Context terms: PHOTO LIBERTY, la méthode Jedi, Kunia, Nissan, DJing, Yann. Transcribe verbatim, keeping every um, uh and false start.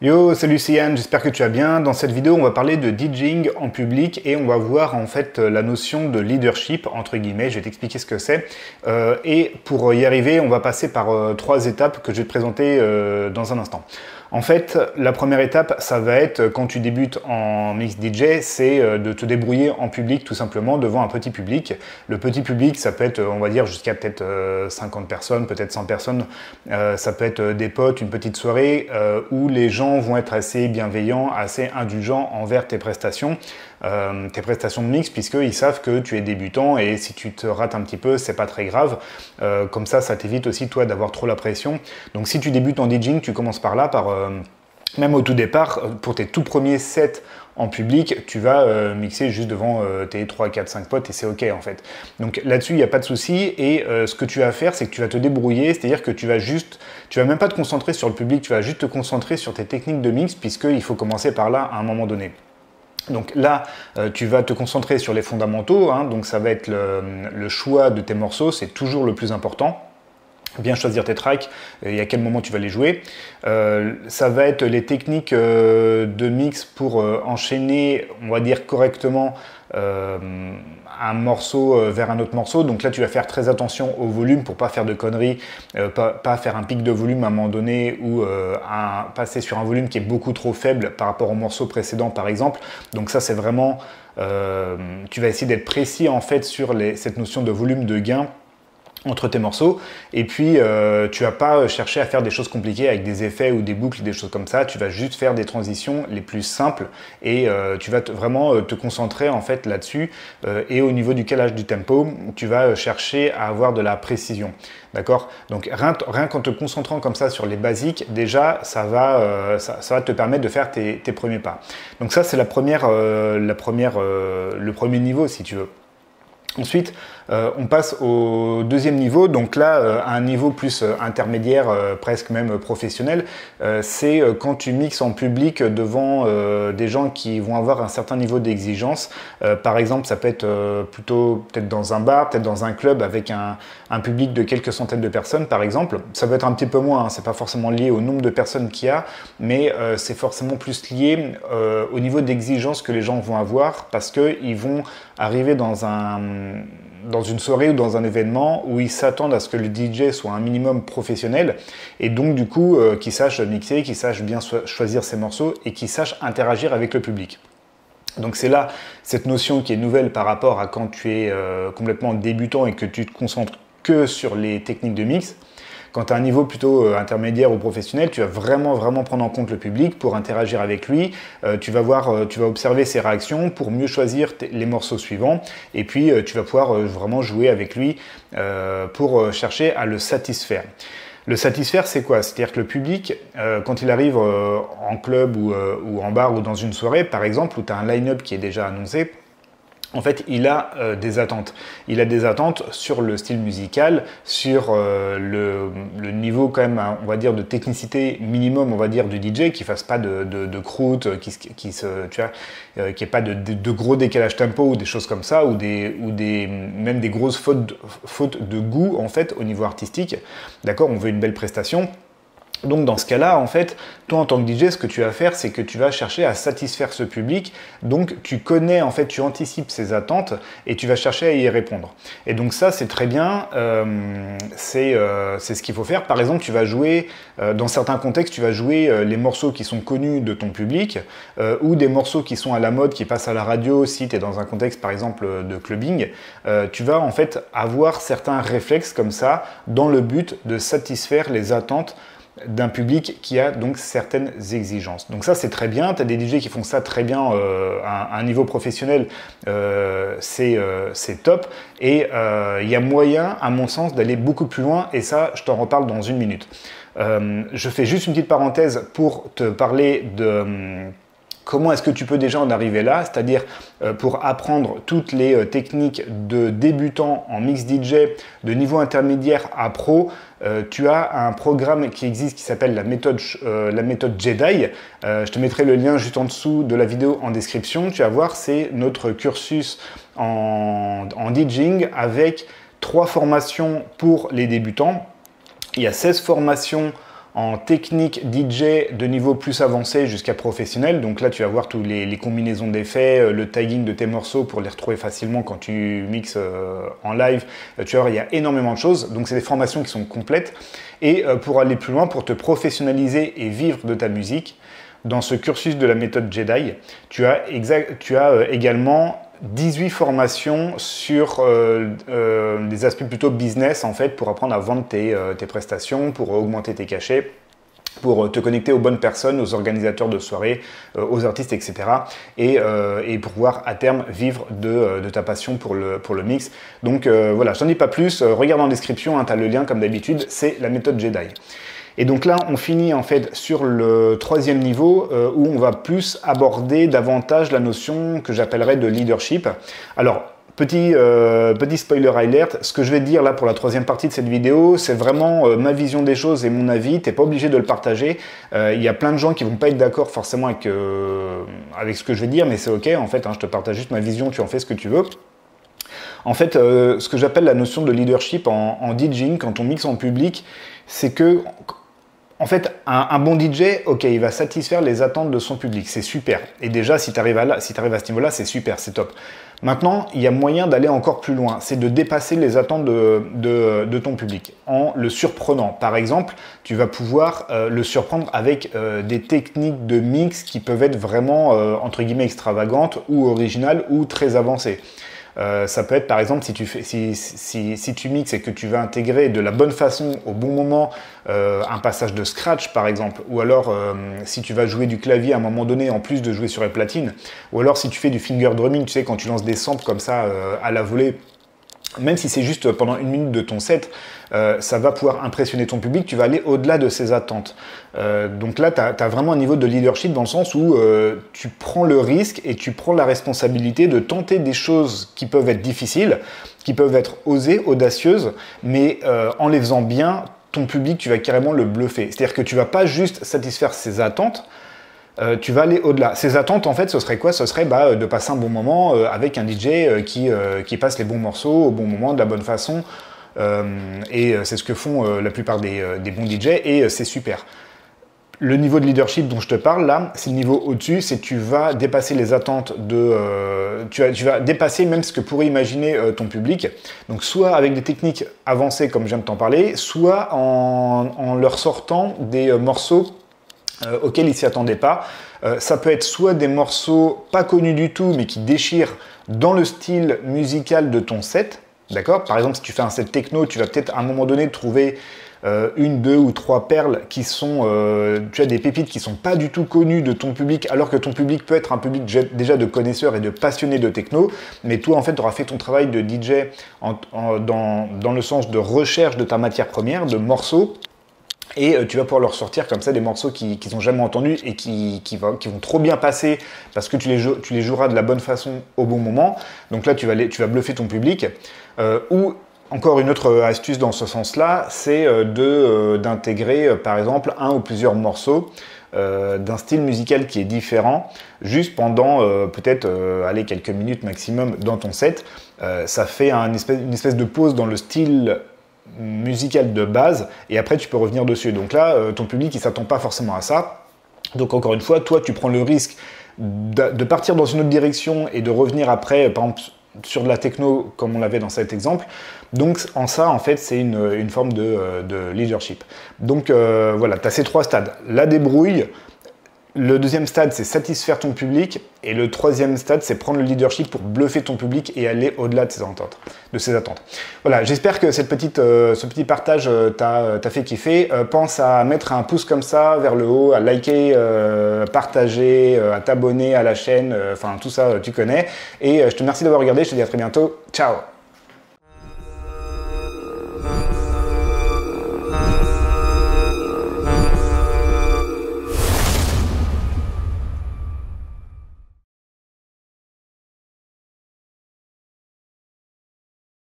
Yo, salut, c'est Yann, j'espère que tu vas bien. Dans cette vidéo, on va parler de DJing en public et on va voir en fait la notion de leadership, entre guillemets, je vais t'expliquer ce que c'est. Euh, et pour y arriver, on va passer par euh, trois étapes que je vais te présenter euh, dans un instant. En fait, la première étape, ça va être, quand tu débutes en mix D J, c'est de te débrouiller en public, tout simplement, devant un petit public. Le petit public, ça peut être, on va dire, jusqu'à peut-être cinquante personnes, peut-être cent personnes. Euh, ça peut être des potes, une petite soirée, euh, où les gens vont être assez bienveillants, assez indulgents envers tes prestations, euh, tes prestations de mix, puisqu'ils savent que tu es débutant, et si tu te rates un petit peu, c'est pas très grave. Euh, comme ça, ça t'évite aussi, toi, d'avoir trop la pression. Donc, si tu débutes en DJing, tu commences par là, par... Euh, même au tout départ, pour tes tout premiers sets en public, tu vas euh, mixer juste devant euh, tes trois, quatre, cinq potes et c'est ok en fait. Donc là-dessus, il n'y a pas de souci et euh, ce que tu vas à faire, c'est que tu vas te débrouiller, c'est-à-dire que tu vas juste, tu vas même pas te concentrer sur le public, tu vas juste te concentrer sur tes techniques de mix puisqu'il faut commencer par là à un moment donné. Donc là, euh, tu vas te concentrer sur les fondamentaux, hein, donc ça va être le, le choix de tes morceaux, c'est toujours le plus important. Bien choisir tes tracks et à quel moment tu vas les jouer. Euh, ça va être les techniques euh, de mix pour euh, enchaîner, on va dire correctement, euh, un morceau euh, vers un autre morceau. Donc là, tu vas faire très attention au volume pour pas faire de conneries, euh, pas, pas faire un pic de volume à un moment donné ou euh, un, passer sur un volume qui est beaucoup trop faible par rapport au morceau précédent, par exemple. Donc ça, c'est vraiment... Euh, tu vas essayer d'être précis en fait sur les, cette notion de volume de gain entre tes morceaux, et puis euh, tu vas pas chercher à faire des choses compliquées avec des effets ou des boucles, des choses comme ça, tu vas juste faire des transitions les plus simples et euh, tu vas te, vraiment te concentrer en fait là-dessus euh, et au niveau du calage du tempo, tu vas chercher à avoir de la précision, d'accord? Donc rien, rien qu'en te concentrant comme ça sur les basiques, déjà ça va, euh, ça, ça va te permettre de faire tes, tes premiers pas. Donc ça c'est la première, euh, la première, euh, le premier niveau si tu veux. Ensuite, euh, on passe au deuxième niveau, donc là, euh, à un niveau plus euh, intermédiaire, euh, presque même professionnel, euh, c'est euh, quand tu mixes en public devant euh, des gens qui vont avoir un certain niveau d'exigence. Euh, par exemple, ça peut être euh, plutôt peut-être dans un bar, peut-être dans un club avec un, un public de quelques centaines de personnes, par exemple. Ça peut être un petit peu moins, hein, c'est pas forcément lié au nombre de personnes qu'il y a, mais euh, c'est forcément plus lié euh, au niveau d'exigence que les gens vont avoir parce qu'ils vont arriver dans un... dans une soirée ou dans un événement où ils s'attendent à ce que le D J soit un minimum professionnel et donc du coup euh, qu'il sache mixer, qu'il sache bien so- choisir ses morceaux et qu'il sache interagir avec le public. Donc c'est là cette notion qui est nouvelle par rapport à quand tu es euh, complètement débutant et que tu te concentres que sur les techniques de mix. Quand tu as un niveau plutôt intermédiaire ou professionnel, tu vas vraiment vraiment prendre en compte le public pour interagir avec lui. Euh, tu vas voir, tu vas observer ses réactions pour mieux choisir les morceaux suivants. Et puis, euh, tu vas pouvoir euh, vraiment jouer avec lui euh, pour euh, chercher à le satisfaire. Le satisfaire, c'est quoi? C'est-à-dire que le public, euh, quand il arrive euh, en club ou, euh, ou en bar ou dans une soirée, par exemple, où tu as un line-up qui est déjà annoncé, en fait, il a euh, des attentes. Il a des attentes sur le style musical, sur euh, le, le niveau quand même, on va dire, de technicité minimum, on va dire, du D J, qui fasse pas de, de, de croûte, qui, qui se, tu vois, euh, qui ait pas de, de, de gros décalage tempo ou des choses comme ça, ou des, ou des même des grosses fautes, fautes de goût en fait au niveau artistique. D'accord, on veut une belle prestation. Donc dans ce cas-là, en fait, toi en tant que D J, ce que tu vas faire, c'est que tu vas chercher à satisfaire ce public. Donc tu connais, en fait, tu anticipes ses attentes et tu vas chercher à y répondre. Et donc ça, c'est très bien, euh, c'est euh, c'est ce qu'il faut faire. Par exemple, tu vas jouer, euh, dans certains contextes, tu vas jouer euh, les morceaux qui sont connus de ton public euh, ou des morceaux qui sont à la mode, qui passent à la radio, si tu es dans un contexte, par exemple, de clubbing. Euh, tu vas, en fait, avoir certains réflexes comme ça dans le but de satisfaire les attentes d'un public qui a donc certaines exigences. Donc ça c'est très bien, tu as des D J qui font ça très bien euh, à un niveau professionnel, euh, c'est euh, top, et il euh, y a moyen à mon sens d'aller beaucoup plus loin et ça je t'en reparle dans une minute. Euh, je fais juste une petite parenthèse pour te parler de... Hum, comment est-ce que tu peux déjà en arriver là, c'est-à-dire pour apprendre toutes les techniques de débutant en mix D J de niveau intermédiaire à pro, tu as un programme qui existe qui s'appelle la méthode, la méthode Jedi. Je te mettrai le lien juste en dessous de la vidéo en description. Tu vas voir, c'est notre cursus en, en DJing avec trois formations pour les débutants. Il y a seize formations en technique D J de niveau plus avancé jusqu'à professionnel. Donc là, tu vas voir toutes les, les combinaisons d'effets, le tagging de tes morceaux pour les retrouver facilement quand tu mixes euh, en live. Tu vas voir, il y a énormément de choses. Donc c'est des formations qui sont complètes. Et euh, pour aller plus loin, pour te professionnaliser et vivre de ta musique, dans ce cursus de la méthode Jedi, tu as, exact, tu as euh, également dix-huit formations sur euh, euh, des aspects plutôt business, en fait, pour apprendre à vendre tes, euh, tes prestations, pour augmenter tes cachets, pour te connecter aux bonnes personnes, aux organisateurs de soirées, euh, aux artistes, et cetera. Et, euh, et pour pouvoir à terme vivre de, de ta passion pour le, pour le mix. Donc euh, voilà, je t'en dis pas plus. Regarde en description, hein, tu as le lien comme d'habitude, c'est la méthode Jedi. Et donc là, on finit en fait sur le troisième niveau euh, où on va plus aborder davantage la notion que j'appellerais de leadership. Alors, petit, euh, petit spoiler alert, ce que je vais te dire là pour la troisième partie de cette vidéo, c'est vraiment euh, ma vision des choses et mon avis. Tu n'es pas obligé de le partager. Il euh, y a plein de gens qui ne vont pas être d'accord forcément avec, euh, avec ce que je vais dire, mais c'est ok en fait, hein, je te partage juste ma vision, tu en fais ce que tu veux. En fait, euh, ce que j'appelle la notion de leadership en, en DJing, quand on mixe en public, c'est que... En fait, un, un bon D J, ok, il va satisfaire les attentes de son public, c'est super. Et déjà, si tu arrives à, si tu arrives à ce niveau-là, c'est super, c'est top. Maintenant, il y a moyen d'aller encore plus loin, c'est de dépasser les attentes de, de, de ton public en le surprenant. Par exemple, tu vas pouvoir euh, le surprendre avec euh, des techniques de mix qui peuvent être vraiment, euh, entre guillemets, extravagantes ou originales ou très avancées. Euh, ça peut être par exemple si tu, fais, si, si, si tu mixes et que tu vas intégrer de la bonne façon au bon moment euh, un passage de scratch par exemple, ou alors euh, si tu vas jouer du clavier à un moment donné en plus de jouer sur les platines, ou alors si tu fais du finger drumming, tu sais quand tu lances des samples comme ça euh, à la volée, même si c'est juste pendant une minute de ton set, euh, ça va pouvoir impressionner ton public, tu vas aller au-delà de ses attentes. Euh, donc là, tu as, t'as vraiment un niveau de leadership dans le sens où euh, tu prends le risque et tu prends la responsabilité de tenter des choses qui peuvent être difficiles, qui peuvent être osées, audacieuses, mais euh, en les faisant bien, ton public, tu vas carrément le bluffer. C'est-à-dire que tu vas pas juste satisfaire ses attentes, Euh, tu vas aller au-delà. Ces attentes, en fait, ce serait quoi? Ce serait bah, de passer un bon moment euh, avec un D J euh, qui, euh, qui passe les bons morceaux au bon moment, de la bonne façon. Euh, et c'est ce que font euh, la plupart des, euh, des bons D J et euh, c'est super. Le niveau de leadership dont je te parle, là, c'est le niveau au-dessus, c'est tu vas dépasser les attentes de... Euh, tu, vas, tu vas dépasser même ce que pourrait imaginer euh, ton public. Donc, soit avec des techniques avancées, comme je viens de t'en parler, soit en, en leur sortant des euh, morceaux Euh, auxquels ils ne s'y attendaient pas. Euh, ça peut être soit des morceaux pas connus du tout, mais qui déchirent dans le style musical de ton set, d'accord? Par exemple, si tu fais un set techno, tu vas peut-être à un moment donné trouver euh, une, deux ou trois perles qui sont, euh, tu as des pépites qui ne sont pas du tout connues de ton public, alors que ton public peut être un public déjà de connaisseurs et de passionnés de techno, mais toi, en fait, tu auras fait ton travail de D J en, en, dans, dans le sens de recherche de ta matière première, de morceaux, et tu vas pouvoir leur sortir comme ça des morceaux qu'ils n'ont jamais entendus et qui, qui, va, qui vont trop bien passer parce que tu les, tu les joueras de la bonne façon au bon moment. Donc là, tu vas, les, tu vas bluffer ton public. Euh, ou encore une autre astuce dans ce sens-là, c'est d'intégrer par exemple un ou plusieurs morceaux Euh, d'un style musical qui est différent juste pendant euh, peut-être euh, allez, quelques minutes maximum dans ton set. Euh, ça fait un espèce, une espèce de pause dans le style musical de base et après tu peux revenir dessus. Donc là, euh, ton public il s'attend pas forcément à ça. Donc encore une fois, toi tu prends le risque de, de partir dans une autre direction et de revenir après, par exemple sur de la techno comme on l'avait dans cet exemple. Donc en ça en fait c'est une, une forme de, euh, de leadership. Donc euh, voilà, tu as ces trois stades. La débrouille, le deuxième stade c'est satisfaire ton public et le troisième stade c'est prendre le leadership pour bluffer ton public et aller au-delà de ses attentes, de ses attentes. Voilà, j'espère que cette petite, euh, ce petit partage euh, t'a fait kiffer. Euh, pense à mettre un pouce comme ça vers le haut, à liker, euh, partager, euh, à t'abonner à la chaîne, enfin euh, tout ça euh, tu connais. Et euh, je te remercie d'avoir regardé, je te dis à très bientôt, ciao.